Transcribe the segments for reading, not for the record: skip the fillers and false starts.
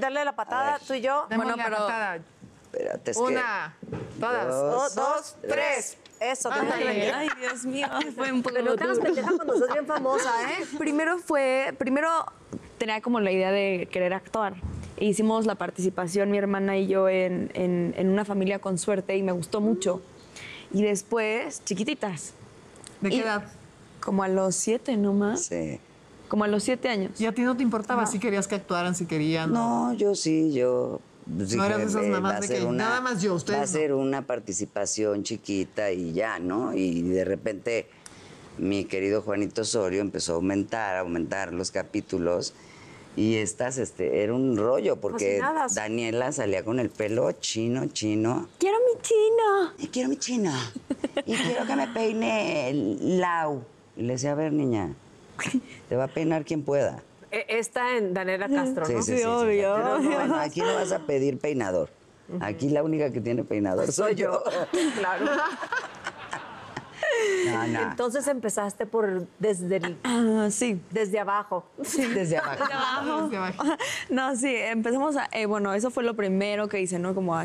tirarle la patada, tú y yo. Bueno, pero... Patada. Espérate, es una, que... todas. Dos, tres. Eso. Ay, Dios mío. Fue un poco... Pero te las pendejas cuando sos bien famosa, ¿eh? Primero tenía como la idea de querer actuar. E hicimos la participación, mi hermana y yo, en Una Familia con Suerte, y me gustó mucho. Y después, Chiquititas. ¿De qué edad? Como a los 7 nomás. Sí. Como a los 7 años. ¿Y a ti no te importaba si querías que actuaran, si querían? No, yo sí, yo... Sí, no eran esas mamás de que nada más yo, ustedes. Va a ser una participación chiquita y ya, ¿no? Y de repente mi querido Juanito Sorio empezó a aumentar los capítulos. Y estas, era un rollo, porque Fascinadas. Daniela salía con el pelo chino. ¡Quiero mi chino! Y quiero mi chino. Y quiero que me peine el Lau. Y le decía, a ver, niña, te va a peinar quien pueda. Está en Daniela Castro, ¿no? Sí, obvio. Bueno, aquí no vas a pedir peinador. Aquí la única que tiene peinador soy yo. Claro. No. Entonces empezaste desde abajo. Sí. Desde abajo. No, sí, empezamos a... bueno, eso fue lo primero que hice, ¿no? Como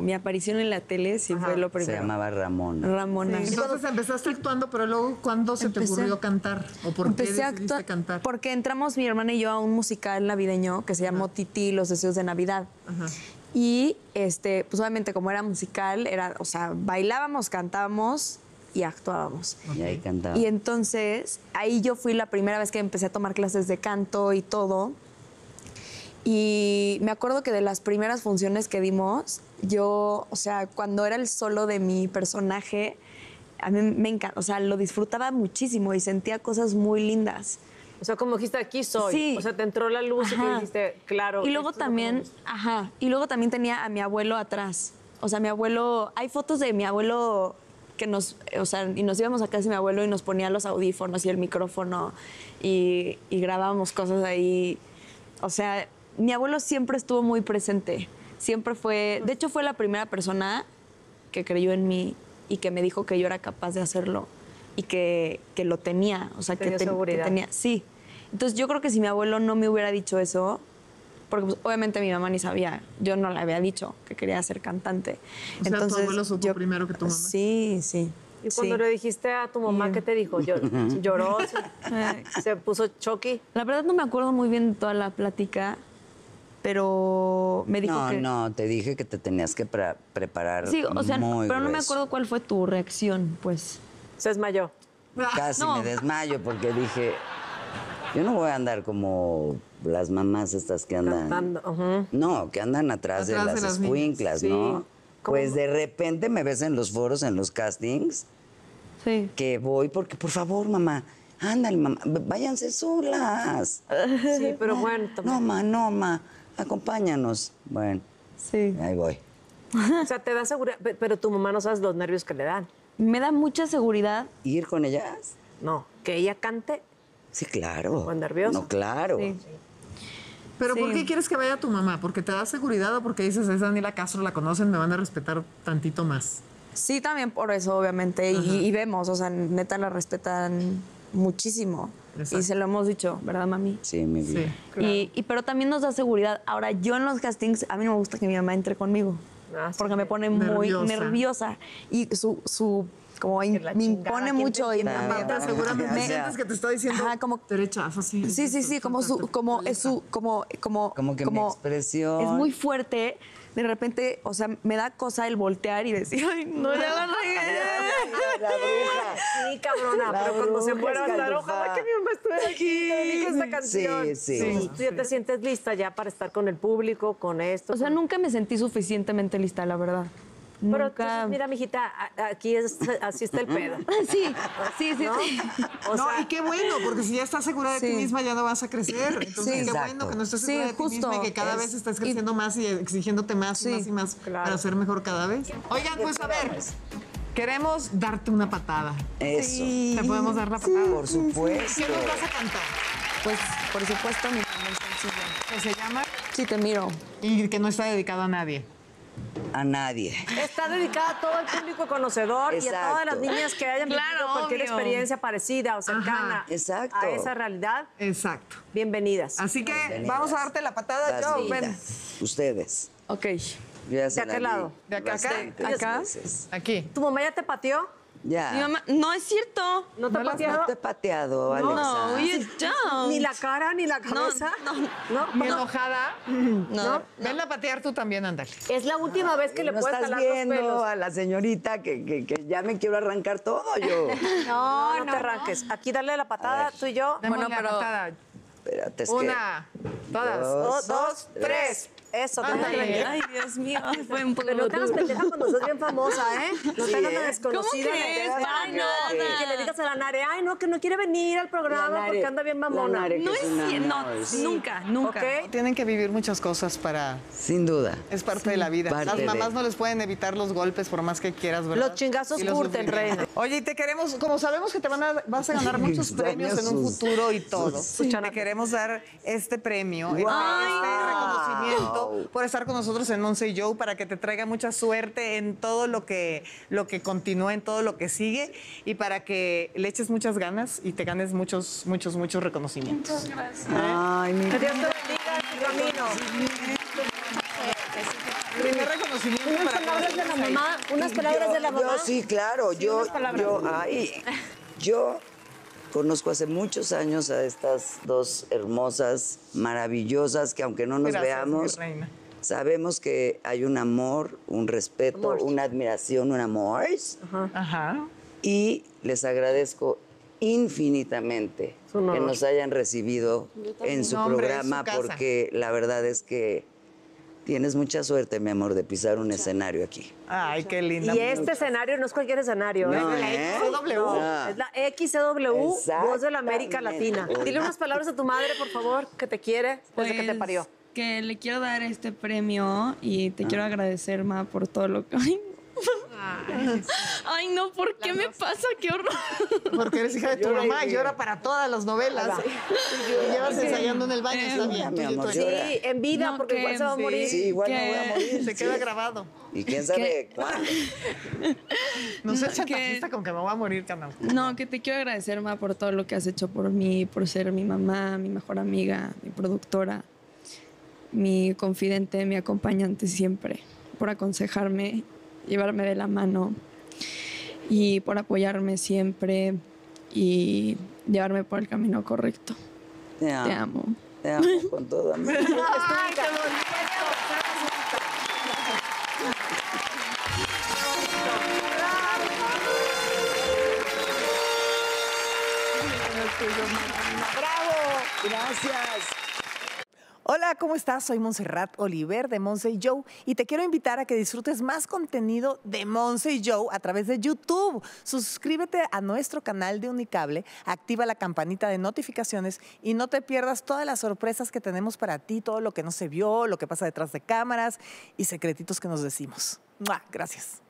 mi aparición en la tele, sí. Ajá. Fue lo primero. Se llamaba Ramona. Ramona. Sí. Entonces empezaste actuando, pero luego, ¿cuándo se te ocurrió cantar? ¿O por qué decidiste cantar? Porque entramos mi hermana y yo a un musical navideño que se llamó Titi, los deseos de Navidad. Ajá. Y, pues obviamente, como era musical, bailábamos, cantábamos... y actuábamos. Y ahí cantaba. Y entonces, ahí yo fui la primera vez que empecé a tomar clases de canto y todo. Y me acuerdo que de las primeras funciones que dimos, yo, cuando era el solo de mi personaje, a mí me encanta, lo disfrutaba muchísimo y sentía cosas muy lindas. Como dijiste, aquí soy. Sí. Te entró la luz. Ajá. Y dijiste, claro. Y luego también, y luego también tenía a mi abuelo atrás. Mi abuelo, hay fotos de mi abuelo... que nos íbamos a casa de mi abuelo y nos ponía los audífonos y el micrófono y grabábamos cosas ahí. Mi abuelo siempre estuvo muy presente. Siempre fue... De hecho, fue la primera persona que creyó en mí y que me dijo que yo era capaz de hacerlo y que lo tenía. Que tenía. Sí. Entonces, yo creo que si mi abuelo no me hubiera dicho eso... Porque pues, obviamente mi mamá ni sabía, yo no le había dicho que quería ser cantante. Entonces, tu abuelo supo primero que tu mamá. Sí. ¿Y cuando le dijiste a tu mamá, qué te dijo? ¿Lloró? ¿Se puso choqui? La verdad no me acuerdo muy bien de toda la plática, pero me dijo que... No, te dije que te tenías que preparar. Sí, muy pero grueso. No me acuerdo cuál fue tu reacción, pues. Se desmayó. Casi me desmayo porque dije... Yo no voy a andar como las mamás estas que andan... Cantando, No, que andan atrás de las escuinclas, ¿no? ¿Cómo? Pues de repente me ves en los foros, en los castings, que voy porque, por favor, mamá, ándale, mamá, váyanse solas. Sí, pero bueno... También. No, ma, acompáñanos. Bueno, ahí voy. Te da seguridad, pero tu mamá no sabes los nervios que le dan. Me da mucha seguridad. ¿Ir con ellas? No, que ella cante... Sí, claro. ¿O nerviosa? No, claro. Sí. ¿Pero por qué quieres que vaya tu mamá? ¿Porque te da seguridad o porque dices, es Daniela Castro, la conocen, me van a respetar tantito más? Sí, también por eso, obviamente. Y vemos, neta la respetan muchísimo. Exacto. Y se lo hemos dicho, ¿verdad, mami? Sí, mi vida. Sí, claro. Pero también nos da seguridad. Ahora, yo en los castings, a mí no me gusta que mi mamá entre conmigo. Porque me pone muy nerviosa. Y me impone mucho y me sientes que te está diciendo derecha, fácil. Sí, como mi expresión es muy fuerte. De repente, me da cosa el voltear y decir, ay, no le hagas la bruja. Sí, cabrona, pero cuando se muera va a estar, ojalá que mi mamá estuviera aquí, dedique esta canción. Sí. Tú ya te sientes lista ya para estar con el público, con esto. Nunca me sentí suficientemente lista, la verdad. Pero entonces, mira, mijita, aquí así está el pedo. Sí, ¿no? Sí. Y qué bueno, porque si ya estás segura de ti misma, ya no vas a crecer. Entonces, qué bueno que no estés segura de ti misma y que cada vez estás creciendo más y exigiéndote más y más y más para ser mejor cada vez. Oigan, pues a ver, queremos darte una patada. Eso. ¿Te podemos dar la patada? Por supuesto. ¿Qué nos vas a cantar? Pues, por supuesto, mi canción sencilla. ¿Que se llama? Sí, te miro. Y que no está dedicado a nadie. a nadie. Está dedicada a todo el público conocedor. Exacto. Y a todas las niñas que hayan vivido cualquier experiencia parecida o cercana a esa realidad. Exacto. Bienvenidas. Así que vamos a darte la patada, Joe. Ven. Ustedes. Ok. ¿De aquel lado? ¿De acá? ¿Acá? Aquí. ¿Tu mamá ya te pateó? Ya. Mi mamá, no es cierto. ¿No te ha pateado? No te he pateado, Alexa. No, you don't. Ni la cara, ni la cabeza. No. Ni enojada. No. Venla a patear tú también, ándale. Es la última vez que le puedes jalar los pelos. No estás viendo a la señorita que ya me quiero arrancar todo yo. No te arranques. Aquí dale la patada, tú y yo. Bueno, pero... Espérate, es que... Una, todas. Dos, tres. Eso, ay, Dios mío, fue un poco. Pero no te hagas pendeja cuando estás bien famosa, ¿eh? No te hagas desconocida. ¿Cómo crees? Ay, nada. Que le digas a la Nare, ay, no, que no quiere venir al programa porque anda bien mamona. No es cierto, nunca. Tienen que vivir muchas cosas para... Sin duda. Es parte de la vida. Las mamás no les pueden evitar los golpes por más que quieras, ¿verdad? Los chingazos curten, reina. Oye, y te queremos, como sabemos que te vas a ganar muchos premios en un futuro y todo, te queremos dar este premio, este reconocimiento por estar con nosotros en Montse y Joe, para que te traiga mucha suerte en todo lo que continúa, en todo lo que sigue, y para que le eches muchas ganas y te ganes muchos reconocimientos. Muchas gracias. Ay, mi Dios te bendiga tu camino. Primer reconocimiento. Unas palabras de la mamá. Unas palabras de la mamá. Sí, claro. Yo conozco hace muchos años a estas dos hermosas, maravillosas, que aunque no nos veamos, sabemos que hay un amor, un respeto, una admiración, un amor. Ajá. Y les agradezco infinitamente que nos hayan recibido en su programa, porque la verdad es que tienes mucha suerte, mi amor, de pisar un escenario aquí. Ay, qué linda. Y este escenario no es cualquier escenario, ¿eh? No, ¿eh? Es la XCW, Voz de la América Latina. Dile unas palabras a tu madre, por favor, que te quiere desde que te parió. Que le quiero dar este premio y te quiero agradecer, ma, por todo lo que... Ay, no, ¿por qué me pasa? ¡Qué horror! Porque eres hija de tu mamá y llora para todas las novelas. Y llevas ensayando en el baño, está bien, mi amor. Sí, en vida, porque igual se va a morir. Sí, igual no voy a morir. Se queda grabado. ¿Y quién sabe cuándo? No seas chantajista con que me voy a morir, canal. No, que te quiero agradecer, ma, por todo lo que has hecho por mí, por ser mi mamá, mi mejor amiga, mi productora, mi confidente, mi acompañante siempre, por aconsejarme, llevarme de la mano y por apoyarme siempre y llevarme por el camino correcto. Te amo. Te amo, con toda mi vida. ¡Ay, qué bonito! ¡Bravo! Gracias. Hola, ¿cómo estás? Soy Montserrat Oliver de Montse y Joe y te quiero invitar a que disfrutes más contenido de Montse y Joe a través de YouTube. Suscríbete a nuestro canal de Unicable, activa la campanita de notificaciones y no te pierdas todas las sorpresas que tenemos para ti, todo lo que no se vio, lo que pasa detrás de cámaras y secretitos que nos decimos. ¡Mua! Gracias.